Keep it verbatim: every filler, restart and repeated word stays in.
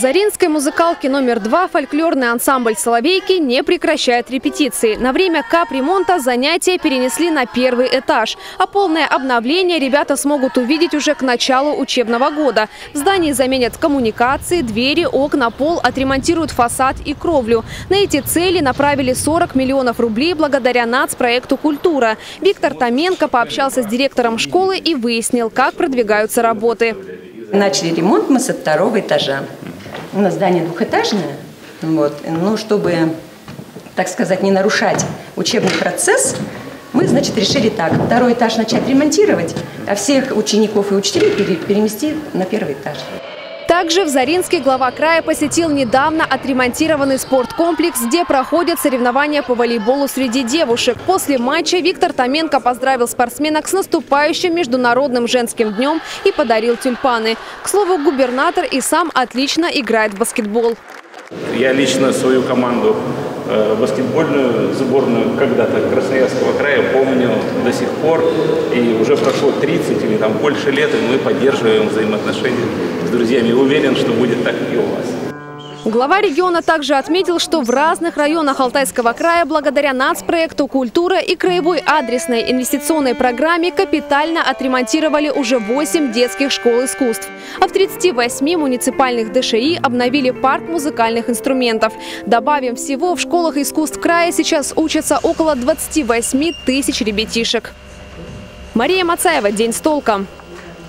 Заринской музыкалке номер два фольклорный ансамбль «Соловейки» не прекращает репетиции. На время капремонта занятия перенесли на первый этаж. А полное обновление ребята смогут увидеть уже к началу учебного года. В здании заменят коммуникации, двери, окна, пол, отремонтируют фасад и кровлю. На эти цели направили сорок миллионов рублей благодаря нацпроекту «Культура». Виктор Томенко пообщался с директором школы и выяснил, как продвигаются работы. Начали ремонт мы со второго этажа. У нас здание двухэтажное, вот, но чтобы, так сказать, не нарушать учебный процесс, мы, значит, решили так, второй этаж начать ремонтировать, а всех учеников и учителей переместить на первый этаж. Также в Заринске глава края посетил недавно отремонтированный спорткомплекс, где проходят соревнования по волейболу среди девушек. После матча Виктор Томенко поздравил спортсменок с наступающим Международным женским днем и подарил тюльпаны. К слову, губернатор и сам отлично играет в баскетбол. Я лично свою команду баскетбольную сборную когда-то Красноярского края помню до сих пор. И уже прошло тридцать или там больше лет, и мы поддерживаем взаимоотношения с друзьями. Уверен, что будет так и у вас. Глава региона также отметил, что в разных районах Алтайского края благодаря нацпроекту «Культура» и краевой адресной инвестиционной программе капитально отремонтировали уже восемь детских школ искусств. А в тридцати восьми муниципальных ДШИ обновили парк музыкальных инструментов. Добавим, всего в школах искусств края сейчас учатся около двадцати восьми тысяч ребятишек. Мария Мацаева, «День с толком».